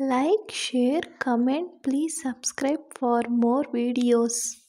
Like, share, comment, please subscribe for more videos.